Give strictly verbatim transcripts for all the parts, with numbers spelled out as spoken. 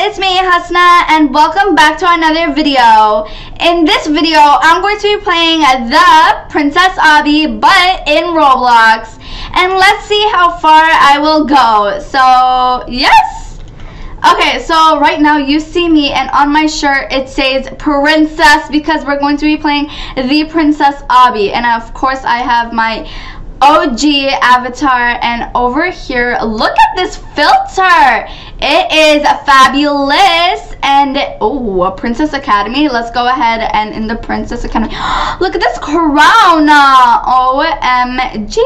It's me, Hasna, and welcome back to another video. In this video, I'm going to be playing the Princess Obby, but in Roblox. And let's see how far I will go. So, yes! Okay, so right now you see me, and on my shirt it says Princess, because we're going to be playing the Princess Obby. And of course I have my O G avatar, and over here, look at this filter. It is fabulous. And oh, Princess Academy. Let's go ahead and in the Princess Academy. Look at this crown. O M G.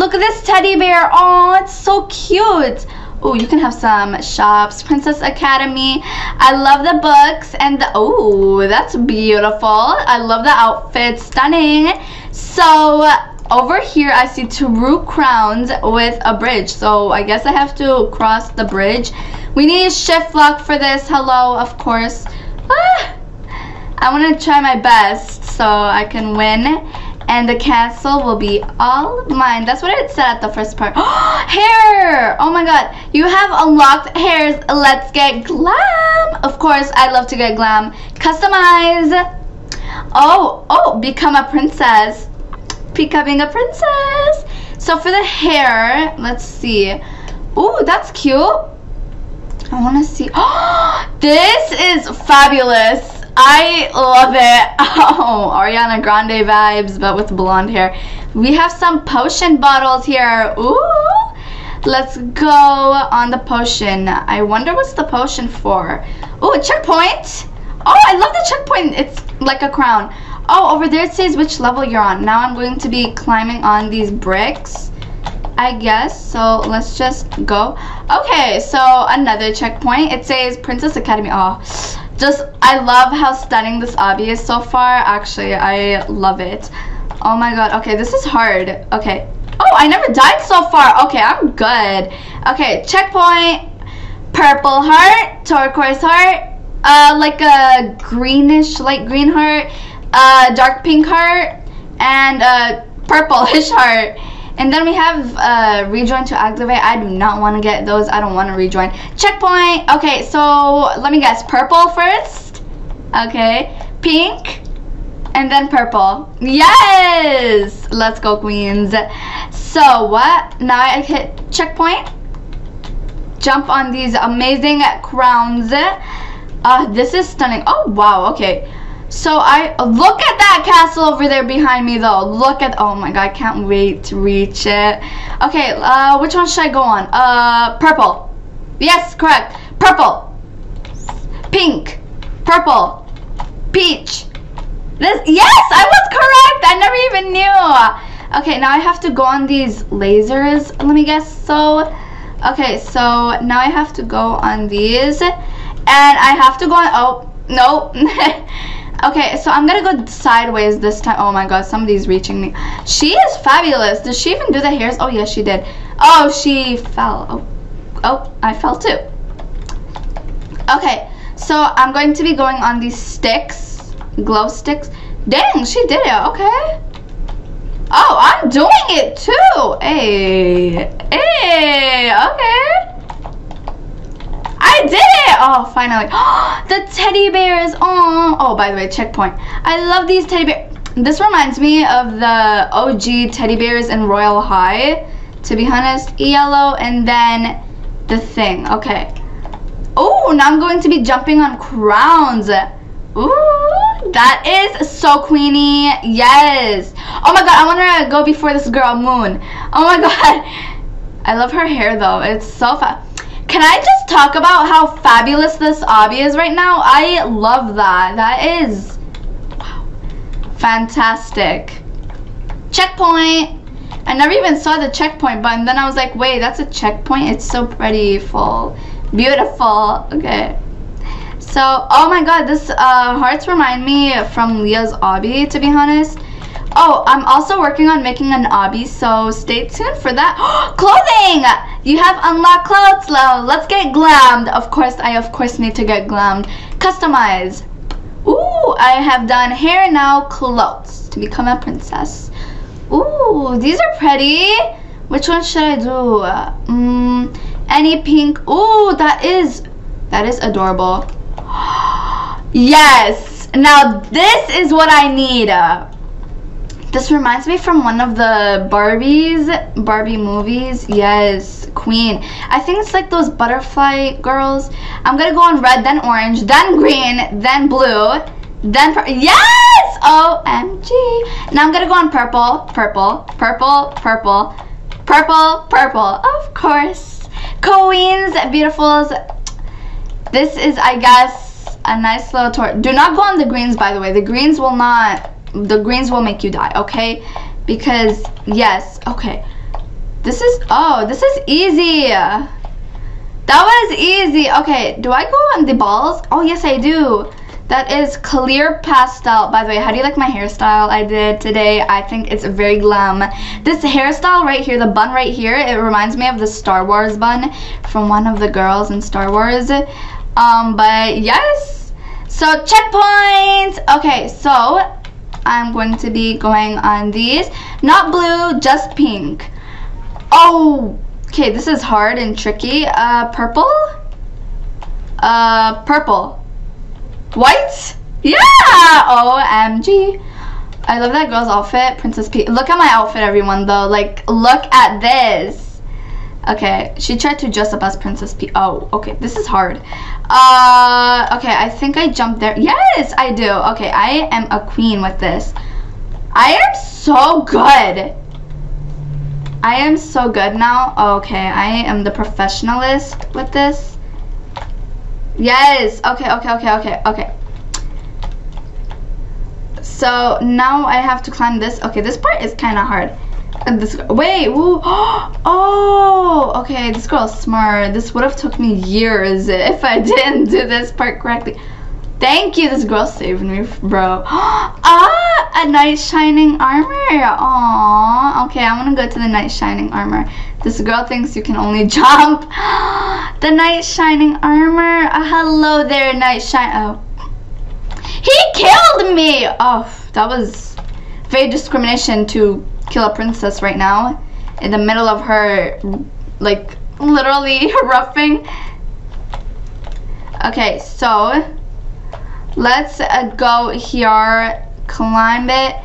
Look at this teddy bear. Oh, it's so cute. Oh, you can have some shops. Princess Academy. I love the books and the, oh, that's beautiful. I love the outfit. Stunning. So over here I see two crowns with a bridge, so I guess I have to cross the bridge. We need shift lock for this. Hello, of course. Ah, I want to try my best so I can win, and the castle will be all mine. That's what it said at the first part. Oh, hair! Oh my god, you have unlocked hairs. Let's get glam. Of course, I love to get glam. Customize. Oh, oh, become a princess. Becoming a princess. So for the hair, let's see. Oh, that's cute. I want to see. Oh, this is fabulous. I love it. Oh, Ariana Grande vibes, but with blonde hair. We have some potion bottles here. Ooh, let's go on the potion. I wonder what's the potion for. Oh, checkpoint. Oh, I love the checkpoint. It's like a crown. Oh, over there it says which level you're on. Now I'm going to be climbing on these bricks, I guess. So let's just go. Okay, so another checkpoint. It says Princess Academy. Oh, just I love how stunning this obby is so far. Actually, I love it. Oh my god. Okay, this is hard. Okay. Oh, I never died so far. Okay, I'm good. Okay, checkpoint. Purple heart, turquoise heart, uh, like a greenish, light green heart. Uh, dark pink heart and uh, purplish heart, and then we have uh, rejoin to activate. I do not want to get those. I don't want to rejoin. Checkpoint. Okay, so let me guess. Purple first. Okay, pink, and then purple. Yes, let's go, queens. So what? Now I hit checkpoint. Jump on these amazing crowns. Uh, this is stunning. Oh wow. Okay. So I look at that castle over there behind me though. Look at, oh my god, I can't wait to reach it. Okay, uh, which one should I go on? Uh, purple. Yes, correct. Purple. Pink. Purple. Peach. This, yes, I was correct. I never even knew. Okay, now I have to go on these lasers. Let me guess. So, okay, so now I have to go on these, and I have to go on. Oh no. Okay, so I'm gonna go sideways this time. Oh my god, somebody's reaching me. She is fabulous. Did she even do the hairs? Oh, yes, she did. Oh, she fell. Oh, oh, I fell too. Okay, so I'm going to be going on these sticks, glow sticks. Dang, she did it. Okay. Oh, I'm doing it too. Hey, hey, okay. I did it! Oh, finally. Oh, the teddy bears. Oh, oh, by the way, checkpoint. I love these teddy bears. This reminds me of the O G teddy bears in Royal High, to be honest. Yellow and then the thing. Okay. Oh, now I'm going to be jumping on crowns. Ooh, that is so queenie. Yes. Oh my god, I want to go before this girl, Moon. Oh my god. I love her hair though. It's so fun. Can I just talk about how fabulous this obby is right now? I love that. That is, wow, fantastic. Checkpoint. I never even saw the checkpoint button. Then I was like, wait, that's a checkpoint? It's so pretty, full, beautiful. Okay. So, oh my god, this uh, hearts remind me from Leah's obby, to be honest. Oh, I'm also working on making an obby, so stay tuned for that. Clothing! You have unlocked clothes. Let's get glammed. Of course, I of course need to get glammed. Customize. Ooh, Ooh, I have done hair, now clothes to become a princess. Ooh, these are pretty. Which one should I do? Um, any pink. Ooh, that is that is adorable. Yes. Now this is what I need. Uh, this reminds me from one of the Barbies, Barbie movies. Yes, Queen. I think it's like those butterfly girls. I'm gonna go on red, then orange, then green, then blue, then yes. O M G. Now I'm gonna go on purple, purple, purple, purple, purple, purple. Of course, Queens, beautifuls. This is, I guess, a nice little tour. Do not go on the greens, by the way. The greens will not. The greens will make you die, okay? Because, yes, okay. This is, oh, this is easy. That was easy. Okay, do I go on the balls? Oh, yes, I do. That is clear pastel. By the way, how do you like my hairstyle I did today? I think it's very glam. This hairstyle right here, the bun right here, it reminds me of the Star Wars bun from one of the girls in Star Wars. Um, but, yes. So, checkpoints. Okay, so I'm going to be going on these. Not blue, just pink. Oh, okay, this is hard and tricky. Uh, purple? Uh, purple. White? Yeah! O M G. I love that girl's outfit, Princess P. Look at my outfit, everyone, though. Like, look at this. Okay, she tried to dress up as Princess P. Oh, okay, this is hard. Uh, okay, I think I jumped there. Yes, I do. Okay, I am a queen with this. I am so good. I am so good now. Okay, I am the professionalist with this. Yes, okay, okay, okay, okay, okay. So, now I have to climb this. Okay, this part is kind of hard. And this, wait, woo, oh, okay, this girl's smart. This would have took me years if I didn't do this part correctly. Thank you, this girl saved me, bro. Ah, a knight shining armor. Aww, okay, I'm gonna go to the knight shining armor. This girl thinks you can only jump. The knight shining armor. Uh, hello there, knight shine. Oh, he killed me. Oh, that was very discrimination to kill a princess right now in the middle of her, like, literally roughing. Okay, so let's uh, go here, climb it.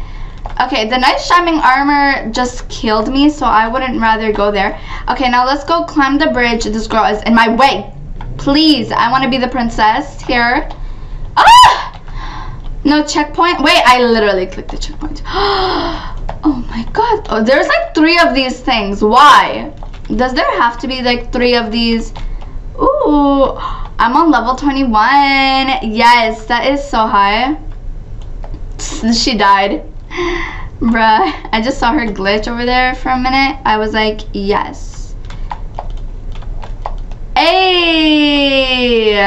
Okay, the knight shining armor just killed me, so I wouldn't rather go there. Okay, now let's go climb the bridge. This girl is in my way. Please, I want to be the princess here. Ah! No checkpoint. Wait, I literally clicked the checkpoint. Oh my god. Oh, there's like three of these things. Why? Does there have to be like three of these? Ooh, I'm on level twenty-one. Yes, that is so high. She died. Bruh, I just saw her glitch over there for a minute. I was like, yes. Hey,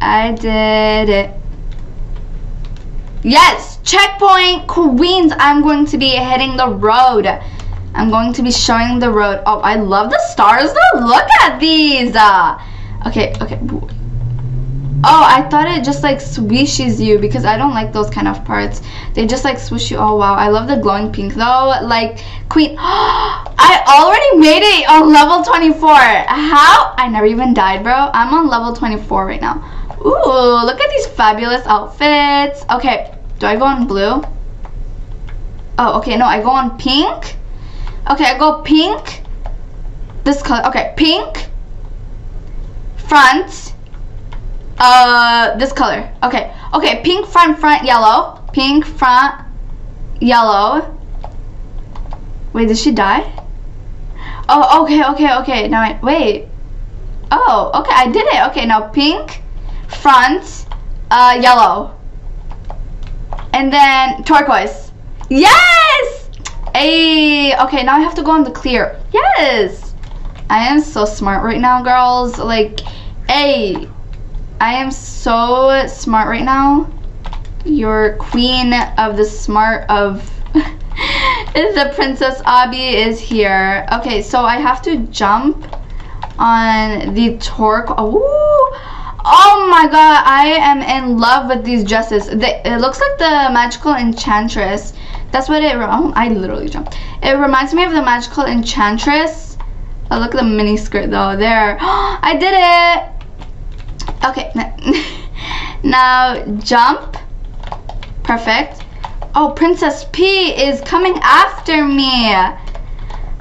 I did it. Yes, checkpoint, Queens. I'm going to be hitting the road. I'm going to be showing the road. Oh, I love the stars though. Look at these. Uh, okay, okay. Oh, I thought it just like swishes you because I don't like those kind of parts. They just like swish you. Oh, wow. I love the glowing pink though. Like, Queen. I already made it on level twenty-four. How? I never even died, bro. I'm on level twenty-four right now. Ooh, look at these fabulous outfits. Okay. Do I go on blue? Oh, okay, no, I go on pink. Okay, I go pink. This color, okay, pink. Front. Uh, this color, okay. Okay, pink, front, front, yellow. Pink, front, yellow. Wait, did she die? Oh, okay, okay, okay, now I, wait. Oh, okay, I did it. Okay, now pink, front, uh, yellow. And then turquoise. Yes! Hey, okay, now I have to go on the clear. Yes! I am so smart right now, girls. Like, hey, I am so smart right now. Your queen of the smart of is the Princess Abby is here. Okay, so I have to jump on the turquoise. Oh, Oh my god, I am in love with these dresses. They, it looks like the Magical Enchantress. That's what it, oh, I literally jumped. It reminds me of the Magical Enchantress. Oh, look at the mini skirt though, there. I did it! Okay, now jump. Perfect. Oh, Princess P is coming after me.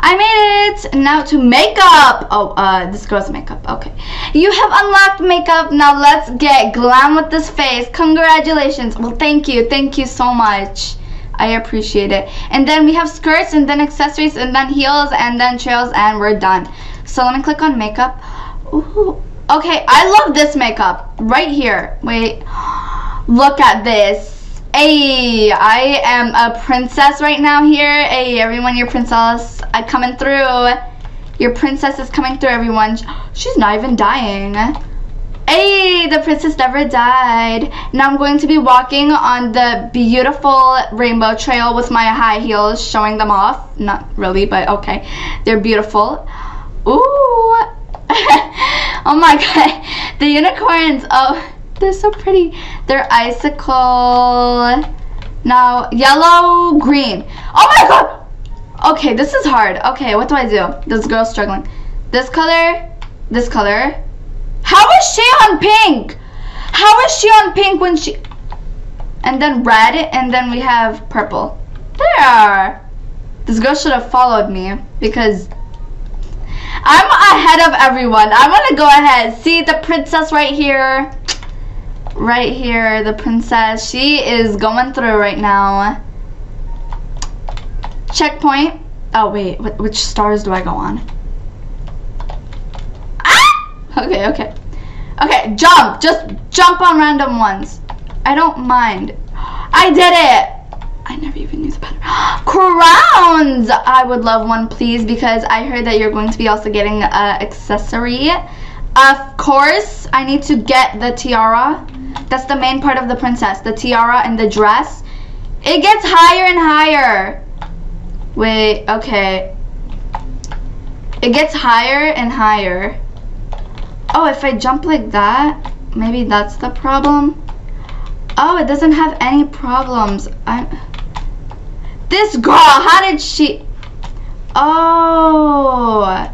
I made it! Now to makeup! Oh, uh, this girl's makeup, okay. You have unlocked makeup, now let's get glam with this face. Congratulations! Well, thank you, thank you so much. I appreciate it. And then we have skirts, and then accessories, and then heels, and then trails, and we're done. So let me click on makeup. Ooh. Okay, I love this makeup, right here. Wait, look at this. Hey, I am a princess right now here. Hey, everyone, your princess I coming through. Your princess is coming through, everyone. She's not even dying. Hey, the princess never died. Now I'm going to be walking on the beautiful rainbow trail with my high heels, showing them off. Not really, but okay. They're beautiful. Ooh. Oh my god. The unicorns. Oh. They're so pretty. They're icicle. Now, yellow, green. Oh my god! Okay, this is hard. Okay, what do I do? This girl's struggling. This color, this color. How is she on pink? How is she on pink when she... And then red, and then we have purple. There! This girl should have followed me because... I'm ahead of everyone. I want to go ahead. See the princess right here. Right here, the princess, she is going through right now. Checkpoint. Oh wait, wh which stars do I go on? Ah! Okay, okay. Okay, jump, just jump on random ones. I don't mind. I did it! I never even knew the pattern. Crowns! I would love one, please, because I heard that you're going to be also getting an accessory. Of course, I need to get the tiara. That's the main part of the princess, the tiara and the dress. It gets higher and higher. Wait, okay. It gets higher and higher. Oh, if I jump like that, maybe that's the problem. Oh, it doesn't have any problems. I'm... This girl, how did she... Oh.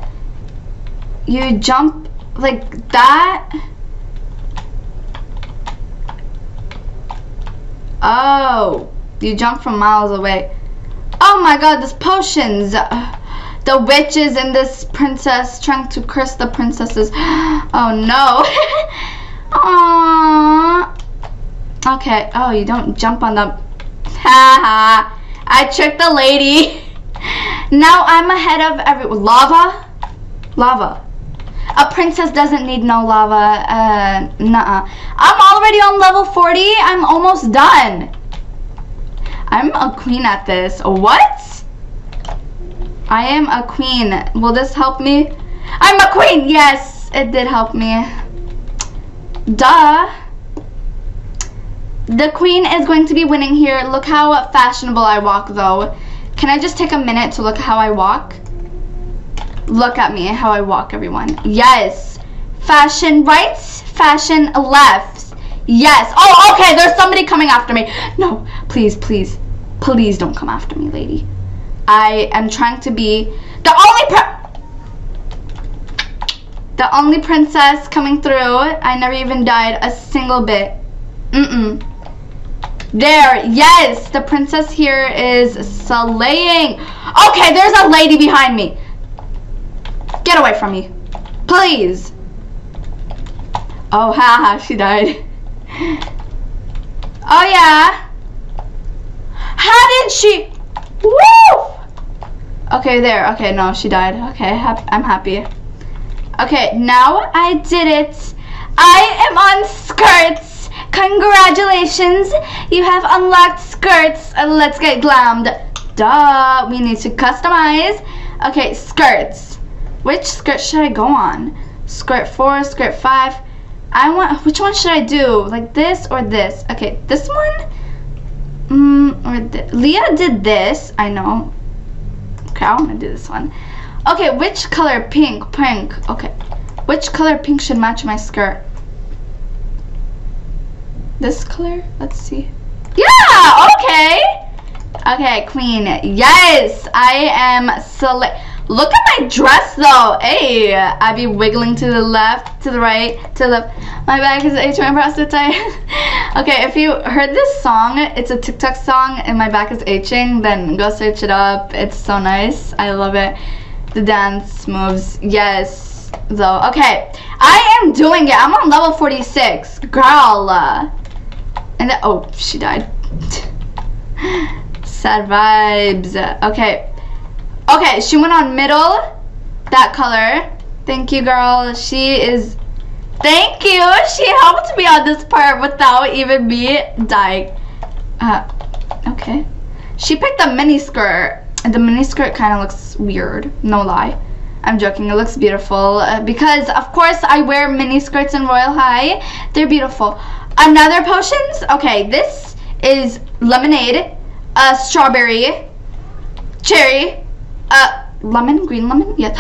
You jump like that. Oh, you jump from miles away. Oh my god, this potions. The witches and this princess trying to curse the princesses. Oh no. Aww. Okay, oh, you don't jump on them. Haha, I tricked the lady. Now I'm ahead of everyone. Lava? Lava. A princess doesn't need no lava. Uh, nuh-uh. I'm already on level forty. I'm almost done. I'm a queen at this. What? I am a queen. Will this help me? I'm a queen. Yes, it did help me. Duh. The queen is going to be winning here. Look how fashionable I walk, though. Can I just take a minute to look how I walk? Look at me, how I walk, everyone. Yes. Fashion right, fashion left. Yes. Oh, okay, there's somebody coming after me. No, please, please, please don't come after me, lady. I am trying to be the only pr- The only princess coming through. I never even died a single bit. Mm-mm. There, yes, the princess here is slaying. Okay, there's a lady behind me. Get away from me, please. Oh, haha, she died. Oh yeah. How did she? Woo! Okay, there. Okay, no, she died. Okay, ha I'm happy. Okay, now I did it. I am on skirts. Congratulations, you have unlocked skirts. Let's get glammed. Duh, we need to customize. Okay, skirts. Which skirt should I go on? Skirt four, skirt five. I want, which one should I do? Like this or this? Okay, this one? Mm, or th Leah did this, I know. Okay, I wanna do this one. Okay, which color? Pink, pink, okay. Which color pink should match my skirt? this color? Let's see. Yeah, okay. Okay, queen. Yes, I am select. Look at my dress though. Hey, I be wiggling to the left, to the right, to the left. My back is H one prostitute. Okay, if you heard this song, it's a TikTok song, and my back is H-ing, then go search it up. It's so nice. I love it. The dance moves. Yes, though. Okay, I am doing it. I'm on level forty-six. Girl. And the, oh, she died. Sad vibes. Okay. Okay, she went on middle, that color. Thank you, girl. She is, thank you. She helped me on this part without even me dying. Uh, okay. She picked a mini skirt. The mini skirt kind of looks weird, no lie. I'm joking, it looks beautiful. Uh, because, of course, I wear mini skirts in Royal High. They're beautiful. Another potions? Okay, this is lemonade, uh, strawberry, cherry, Uh, lemon, green lemon, yes.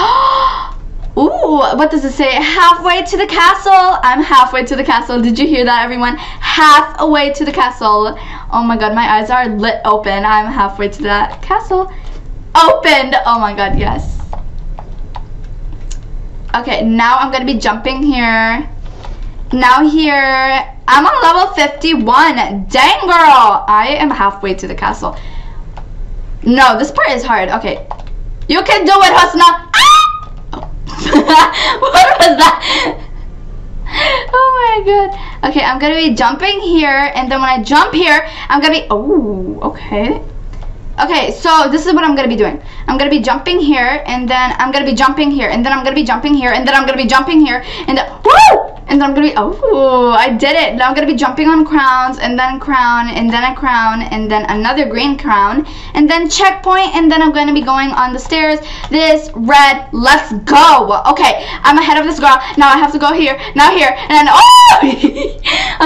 Ooh, what does it say? Halfway to the castle. I'm halfway to the castle. Did you hear that, everyone? Halfway to the castle. Oh my god, my eyes are lit open. I'm halfway to that castle. Opened. Oh my god, yes. Okay, now I'm gonna be jumping here. Now here, I'm on level fifty-one. Dang, girl. I am halfway to the castle. No, this part is hard. Okay. You can do it, Hasna! Ah! Oh. What was that? Oh my god. Okay, I'm gonna be jumping here, and then when I jump here, I'm gonna be... Oh, okay. Okay, so this is what I'm gonna be doing. I'm gonna be jumping here, and then I'm gonna be jumping here, and then I'm gonna be jumping here, and then I'm gonna be jumping here, and then... Woo! And then I'm gonna be... Oh, I did it. Now I'm gonna be jumping on crowns, and then crown, and then a crown, and then another green crown, and then checkpoint, and then I'm gonna be going on the stairs. This red, let's go. Okay, I'm ahead of this girl. Now I have to go here, now here, and then, oh!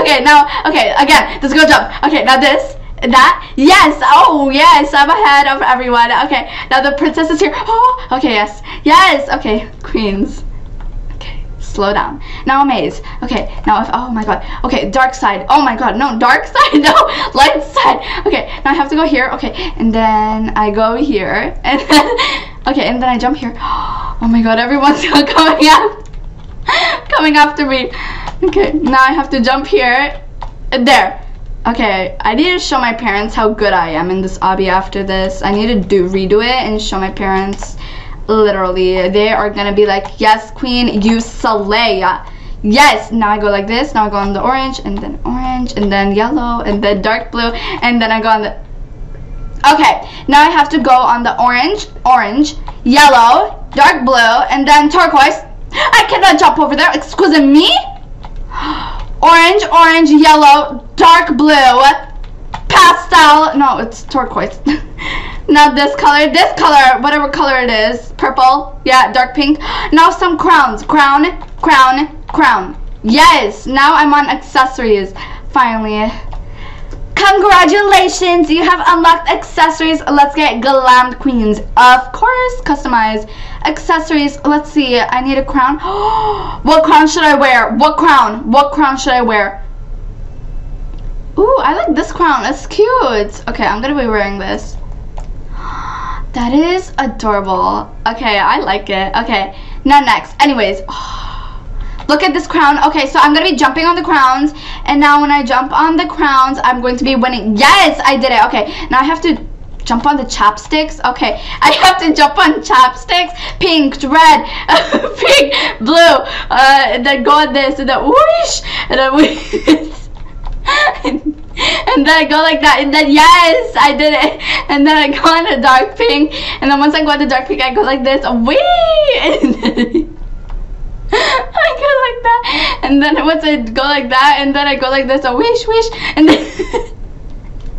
Okay, now, okay, again, this girl jump. Okay, now this, that, yes, oh, yes, I'm ahead of everyone. Okay, now the princess is here. Oh, okay, yes, yes, okay, queens. Slow down. Now a maze. Okay, now if, oh my god. Okay, dark side. Oh my god, no, dark side, no, light side. Okay, now I have to go here. Okay, and then I go here. And then, okay, and then I jump here. Oh my god, everyone's coming up, coming after me. Okay, now I have to jump here. And there. Okay, I need to show my parents how good I am in this obby after this. I need to do redo it and show my parents. Literally, they are gonna be like, yes, queen, you slay. Yes, now I go like this, now I go on the orange, and then orange, and then yellow, and then dark blue, and then I go on the... Okay, now I have to go on the orange, orange, yellow, dark blue, and then turquoise. I cannot jump over there, excuse me. Orange, orange, yellow, dark blue, pastel, no, it's turquoise. Now this color, this color, whatever color it is, purple, yeah, dark pink. Now some crowns, crown, crown, crown. Yes, now I'm on accessories, finally. Congratulations, you have unlocked accessories. Let's get glammed, queens. Of course, customize accessories. Let's see, I need a crown. What crown should I wear? What crown? What crown should I wear? Ooh, I like this crown, it's cute. Okay, I'm gonna be wearing this. That is adorable. Okay, I like it. Okay, now next. Anyways, oh, look at this crown. Okay, so I'm gonna be jumping on the crowns, and now when I jump on the crowns, I'm going to be winning. Yes, I did it. Okay, now I have to jump on the chopsticks. Okay, I have to jump on chopsticks. Pink, red, pink, blue, uh, and then go on this, and then whoosh, and then whoosh. And then I go like that, and then yes, I did it. And then I go on to dark pink, and then once I go on to dark pink, I go like this, wee! And then I go like that, and then once I go like that, and then I go like this, a wish, wish, and then and then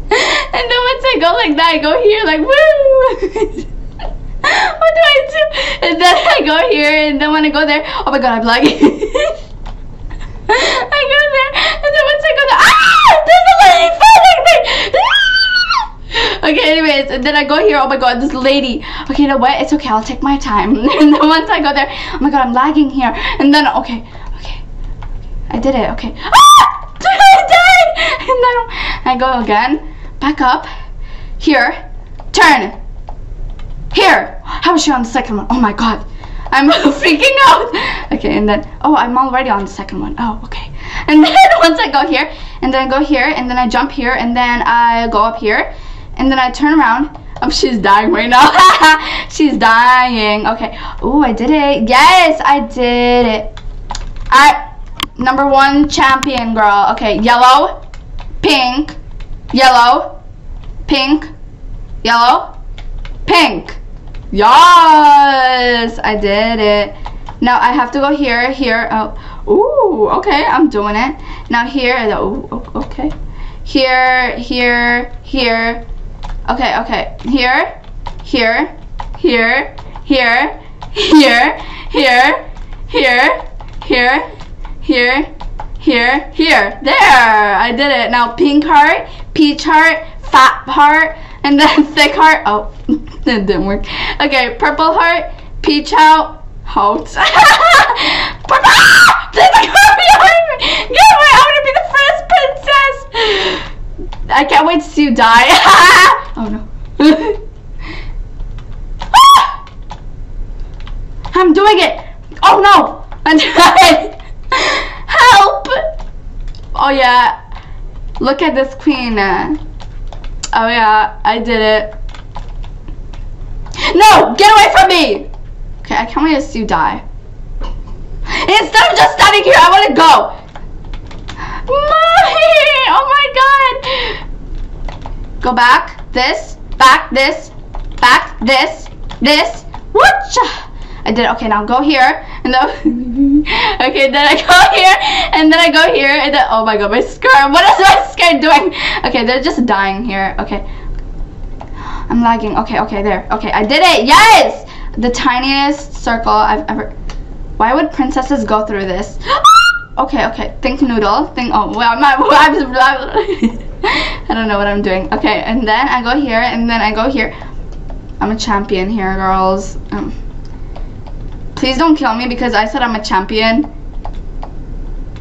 once I go like that, I go here like woo. What do I do? And then I go here, and then when I go there, oh my god, I'm lagging. I go there, and then once I go there, ah, there's a lady following me. Ah! Okay, anyways, and then I go here. Oh my god, this lady. Okay, you know what? It's okay. I'll take my time. And then once I go there, oh my god, I'm lagging here. And then okay, okay, I did it. Okay, ah, I died. down. I go again, back up, here, turn, here. How is she on the second one? Oh my god, I'm freaking out. Okay, and then, oh, I'm already on the second one. Oh, okay. And then once I go here, and then I go here, and then I jump here, and then I go up here, and then I turn around. Oh, she's dying right now. She's dying. Okay. Oh, I did it. Yes, I did it. I, number one champion girl. Okay, yellow, pink, yellow, pink, yellow, pink. Yes, I did it. Now I have to go here, here. Oh, ooh, okay, I'm doing it. Now here, oh, okay. Here, here, here. Okay, okay, here, here, here, here, here, here, here, here, here, here, here, there, I did it. Now pink heart, peach heart, fat heart, and then thick heart. Oh, that didn't work. Okay, purple heart, peach out, heart. Purple, please don't come behind me. Get away, I want to be the first princess. I can't wait to see you die. Oh no. Ah! I'm doing it. Oh no. I'm trying. Help. Oh yeah. Look at this queen. Oh yeah. I did it. No. Get away from me. Okay. I can't wait to see you die. Instead of just standing here, I want to go. Mommy! Oh my god! Go back, this, back, this, back, this, this. Whoosh! I did it. Okay, now go here. And then, okay, then I go here, and then I go here, and then, oh my god, my skirt. What is my skirt doing? Okay, they're just dying here. Okay. I'm lagging. Okay, okay, there. Okay, I did it. Yes! The tiniest circle I've ever. Why would princesses go through this? Okay, okay, think noodle, think, oh, well, my, I don't know what I'm doing. Okay, and then I go here, and then I go here. I'm a champion here, girls. Um, please don't kill me because I said I'm a champion.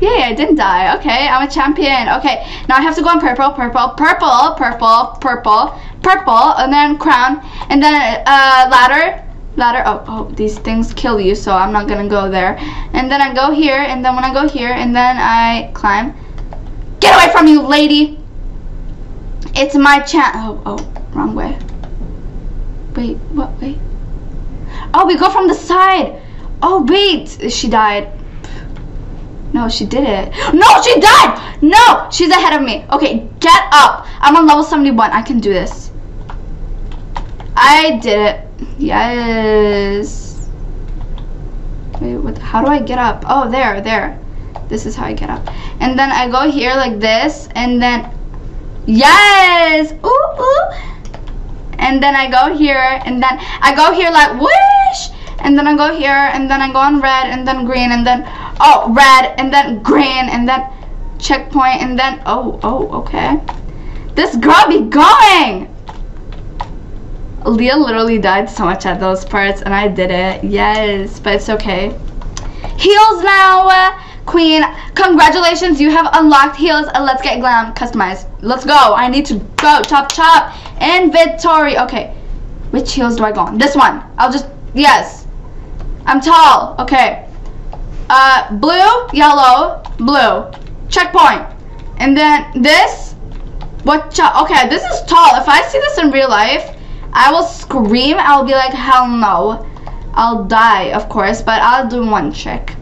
Yay, I didn't die. Okay, I'm a champion. Okay, now I have to go on purple, purple, purple, purple, purple, purple, and then crown, and then uh, ladder. Ladder. Oh, oh, these things kill you, so I'm not gonna go there. And then I go here, and then when I go here, and then I climb. Get away from you, lady! It's my chance. Oh, oh, wrong way. Wait, what way? Oh, we go from the side. Oh, wait, she died. No, she did it. No, she died. No, she's ahead of me. Okay, get up. I'm on level seventy-one. I can do this. I did it. Yes. Wait, what, how do I get up? Oh, there, there. This is how I get up. And then I go here like this, and then, yes! Ooh, ooh. And then I go here, and then I go here like, whoosh! And then I go here, and then I go on red, and then green, and then, oh, red, and then green, and then checkpoint, and then, oh, oh, okay. This girl be going! Leah literally died so much at those parts, and I did it. Yes, but it's okay. Heels now, queen. Congratulations, you have unlocked heels. Let's get glam customized. Let's go. I need to go. Chop, chop. Inventory. Okay. Which heels do I go on? This one. I'll just, yes. I'm tall. Okay. Uh, blue, yellow, blue. Checkpoint. And then this. What? Okay, this is tall. If I see this in real life, I will scream. I'll be like, hell no. I'll die, of course, but I'll do one trick.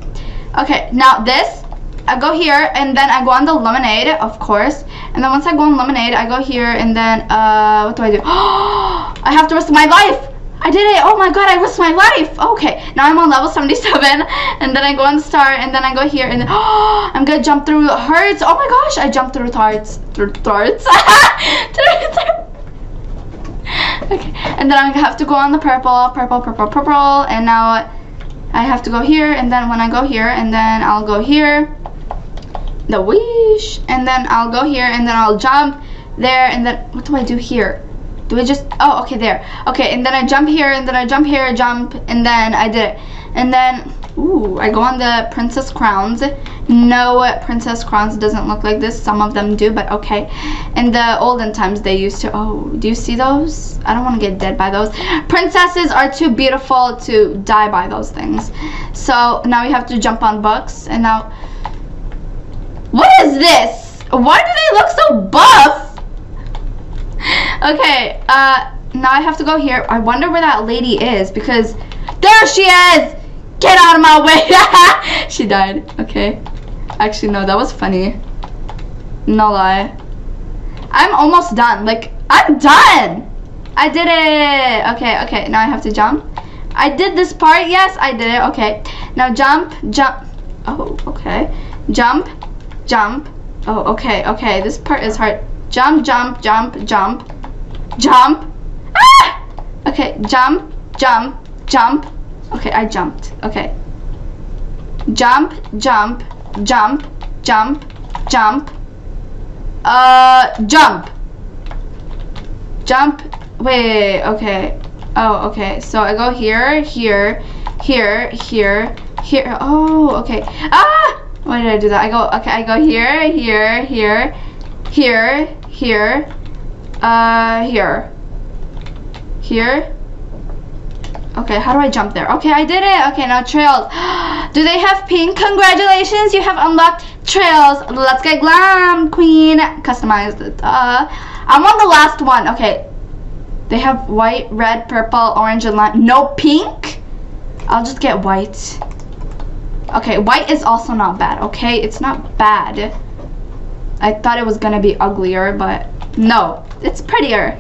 Okay, now this, I go here, and then I go on the lemonade, of course. And then once I go on lemonade, I go here, and then, uh, what do I do? Oh, I have to risk my life. I did it. Oh my god, I risked my life. Okay, now I'm on level seventy-seven, and then I go on the star, and then I go here, and then, oh, I'm gonna jump through hearts. Oh my gosh, I jumped through hearts. Through hearts. Okay, and then I have to go on the purple, purple, purple, purple, and now I have to go here, and then when I go here, and then I'll go here, the whoosh, and then I'll go here, and then I'll jump there, and then, what do I do here? Do I just, oh, okay, there. Okay, and then I jump here, and then I jump here, jump, and then I did it. And then, Ooh, I go on the princess crowns. No, princess crowns doesn't look like this. Some of them do, but okay. In the olden times, they used to. Oh, do you see those? I don't want to get dead by those. Princesses are too beautiful to die by those things. So now we have to jump on books. And now, what is this? Why do they look so buff? Okay, uh, now I have to go here. I wonder where that lady is, because there she is. Get out of my way. She died. Okay. Actually, no, that was funny. No lie. I'm almost done. Like, I'm done. I did it. Okay, okay. Now I have to jump. I did this part. Yes, I did it. Okay. Now jump, jump. Oh, okay. Jump, jump. Oh, okay, okay. This part is hard. Jump, jump, jump, jump. Jump. Ah! Okay, jump, jump, jump. Okay, I jumped. Okay. Jump, jump, jump, jump, jump. Uh, jump. Jump. Wait, okay. Oh, okay. So I go here, here, here, here, here. Oh, okay. Ah! Why did I do that? I go, okay, I go here, here, here, here, here, uh, here, here. Okay, how do I jump there? Okay, I did it. Okay, now trails. Do they have pink? Congratulations, you have unlocked trails. Let's get glam, queen. Customized. Uh, I'm on the last one. Okay. They have white, red, purple, orange, and lime. No pink? I'll just get white. Okay, white is also not bad, okay? It's not bad. I thought it was gonna be uglier, but no. It's prettier.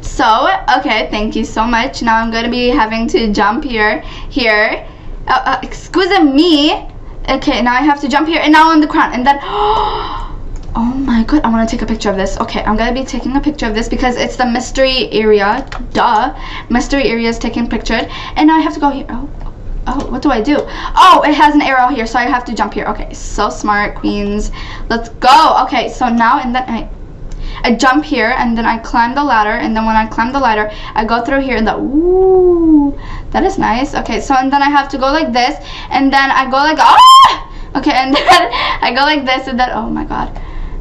So, okay, thank you so much. Now I'm going to be having to jump here, here. Uh, uh, excuse me. Okay, now I have to jump here and now on the crown. And then, oh my god, I want to take a picture of this. Okay, I'm going to be taking a picture of this because it's the mystery area. Duh. Mystery area is taken pictured. And now I have to go here. Oh, oh, what do I do? Oh, it has an arrow here, so I have to jump here. Okay, so smart, queens. Let's go. Okay, so now and then I... I jump here and then I climb the ladder, and then when I climb the ladder I go through here and the ooh, that is nice. Okay, so and then I have to go like this, and then I go like ah! Okay, and then I go like this, and then oh my god.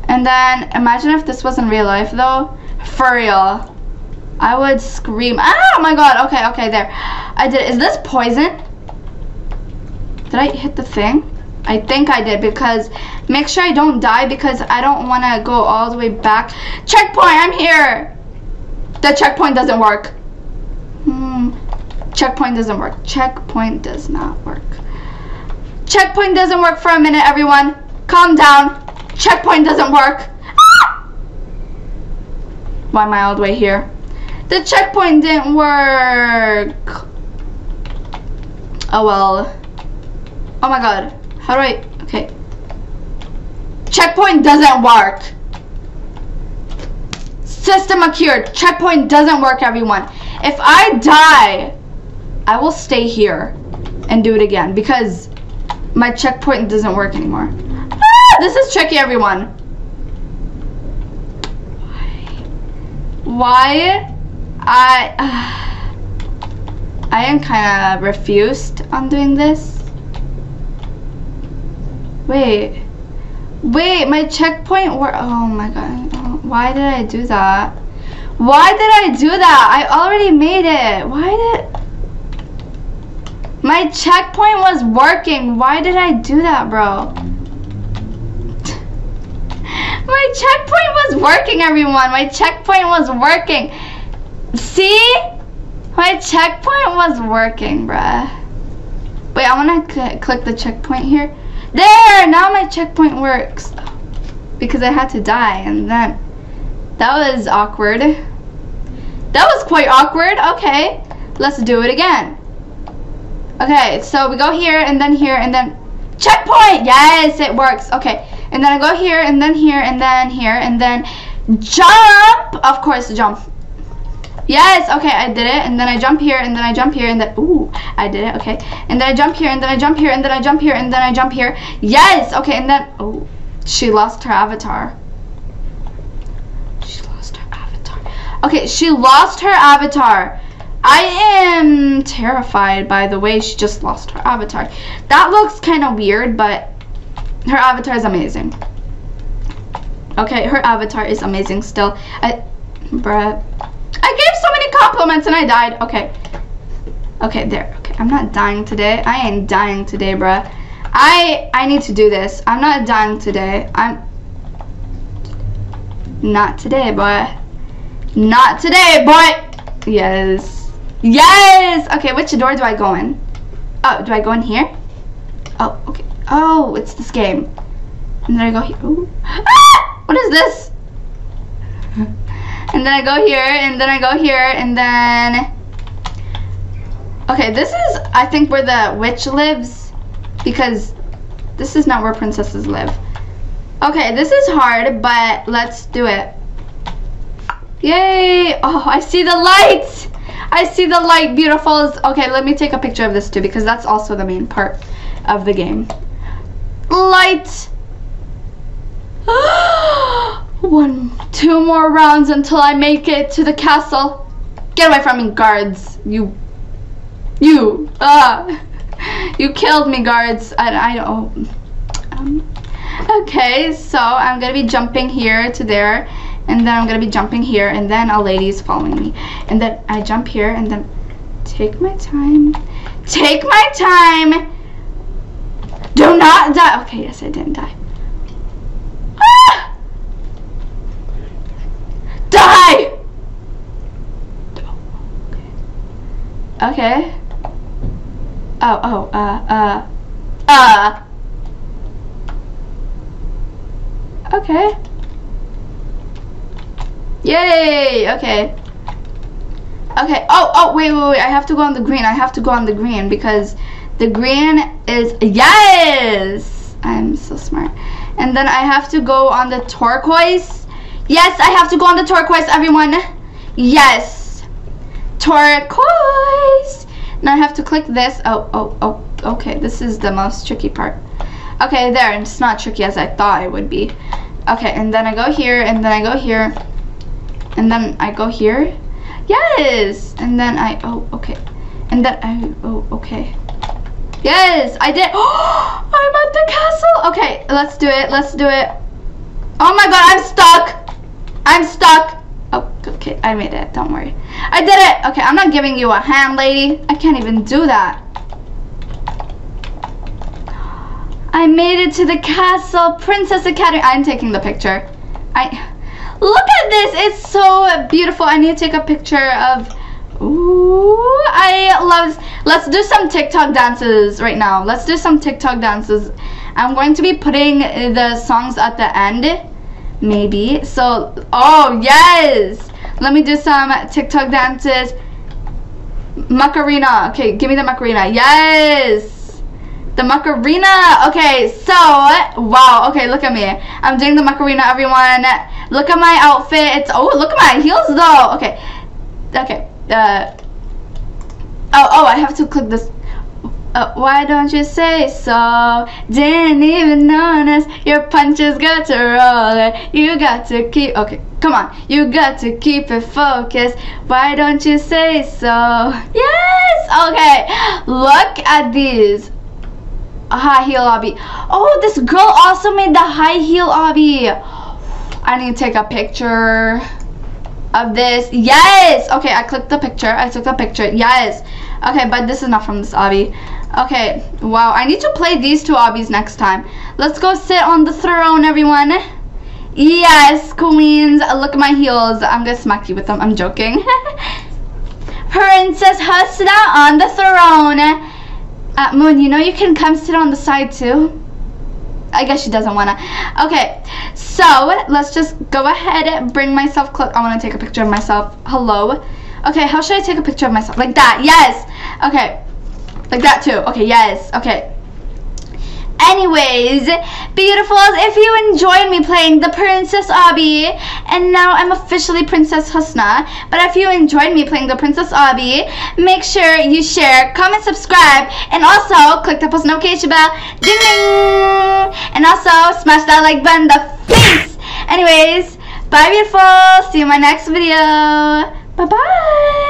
And then imagine if this was in real life though, for real, I would scream. Ah, oh my god. Okay, okay, there I did it. Is this poison? Did I hit the thing? I think I did, because make sure I don't die, because I don't want to go all the way back. Checkpoint, I'm here. The checkpoint doesn't work. Hmm. Checkpoint doesn't work. Checkpoint does not work. Checkpoint doesn't work for a minute, everyone. Calm down. Checkpoint doesn't work. Ah! Why am I all the way here? The checkpoint didn't work. Oh, well. Oh, my God. How do I, okay. Checkpoint doesn't work. System acquired. Checkpoint doesn't work, everyone. If I die, I will stay here and do it again because my checkpoint doesn't work anymore. Ah, this is tricky, everyone. Why? Why? I, uh, I am kind of refused on doing this. Wait, wait, my checkpoint were, oh my god, why did I do that? Why did I do that? I already made it. Why did, my checkpoint was working. Why did I do that, bro? My checkpoint was working, everyone. My checkpoint was working. See? My checkpoint was working, bruh. Wait, I want to cl- click the checkpoint here. There! Now my checkpoint works. Because I had to die, and that that was awkward. That was quite awkward. Okay, let's do it again. Okay, so we go here, and then here, and then... Checkpoint! Yes, it works. Okay, and then I go here, and then here, and then here, and then... Jump! Of course, jump. Yes, okay, I did it, and then I jump here, and then I jump here, and then, ooh, I did it, okay. And then I jump here, and then I jump here, and then I jump here, and then I jump here. Yes, okay, and then, oh, she lost her avatar. She lost her avatar. Okay, she lost her avatar. I am terrified by the way she just lost her avatar. That looks kind of weird, but her avatar is amazing. Okay, her avatar is amazing still. I, bruh. I gave so many compliments and I died. Okay. Okay, there. Okay, I'm not dying today. I ain't dying today, bruh. I, I need to do this. I'm not dying today. I'm... Not today, boy. Not today, boy. Yes. Yes! Okay, which door do I go in? Oh, do I go in here? Oh, okay. Oh, it's this game. And then I go here. Ooh. Ah! What is this? And then I go here, and then I go here, and then... Okay, this is, I think, where the witch lives. Because this is not where princesses live. Okay, this is hard, but let's do it. Yay! Oh, I see the lights! I see the light, beautifuls. Okay, let me take a picture of this too, because that's also the main part of the game. Light! One, two more rounds until I make it to the castle. Get away from me, guards. You... You! Ah! You killed me, guards. I, I don't... Um, okay, so I'm gonna be jumping here to there, and then I'm gonna be jumping here, and then a lady is following me, and then I jump here, and then take my time. Take my time! Do not die! Okay, yes, I didn't die. Ah! Die! Okay. Oh, oh, uh, uh, uh. Okay. Yay! Okay. Okay. Oh, oh, wait, wait, wait. I have to go on the green. I have to go on the green because the green is... Yes! I'm so smart. And then I have to go on the turquoise. Yes, I have to go on the turquoise, everyone. Yes. Turquoise. Now I have to click this. Oh, oh, oh, okay. This is the most tricky part. Okay, there. It's not tricky as I thought it would be. Okay, and then I go here, and then I go here, and then I go here. Yes! And then I, oh, okay. And then I, oh, okay. Yes, I did. Oh, I'm at the castle. Okay, let's do it. Let's do it. Oh my god, I'm stuck. I'm stuck. Oh, okay, I made it, don't worry. I did it! Okay, I'm not giving you a hand, lady. I can't even do that. I made it to the castle, Princess Academy. I'm taking the picture. I Look at this, it's so beautiful. I need to take a picture of... Ooh, I love this. Let's do some TikTok dances right now. Let's do some TikTok dances. I'm going to be putting the songs at the end. Maybe. So, oh, yes. Let me do some TikTok dances. Macarena. Okay, give me the Macarena. Yes. The Macarena. Okay, so, wow. Okay, look at me. I'm doing the Macarena, everyone. Look at my outfit. It's, oh, look at my heels, though. Okay. Okay. Uh, oh, oh, I have to click this. Uh, why don't you say so? Didn't even notice your punches got to roll. You got to keep. Okay, come on. You got to keep it focused. Why don't you say so? Yes. Okay. Look at these. High heel obby. Oh, this girl also made the high heel obby. I need to take a picture of this. Yes. Okay, I clicked the picture. I took the picture. Yes. Okay, but this is not from this obby. Okay, wow. I need to play these two obbies next time. Let's go sit on the throne, everyone. Yes, queens. Look at my heels. I'm going to smack you with them. I'm joking. Princess Hasna on the throne. Uh, Moon, you know you can come sit on the side too. I guess she doesn't want to. Okay, so let's just go ahead and bring myself close. I want to take a picture of myself. Hello. Okay, how should I take a picture of myself? Like that, yes. Okay, like that too. Okay, yes, okay. Anyways, beautifuls, if you enjoyed me playing the Princess Obby, and now I'm officially Princess Hasna, but if you enjoyed me playing the Princess Obby, make sure you share, comment, subscribe, and also click the post notification bell. Ding ding! And also smash that like button in the face. Anyways, bye beautiful. See you in my next video. Bye-bye.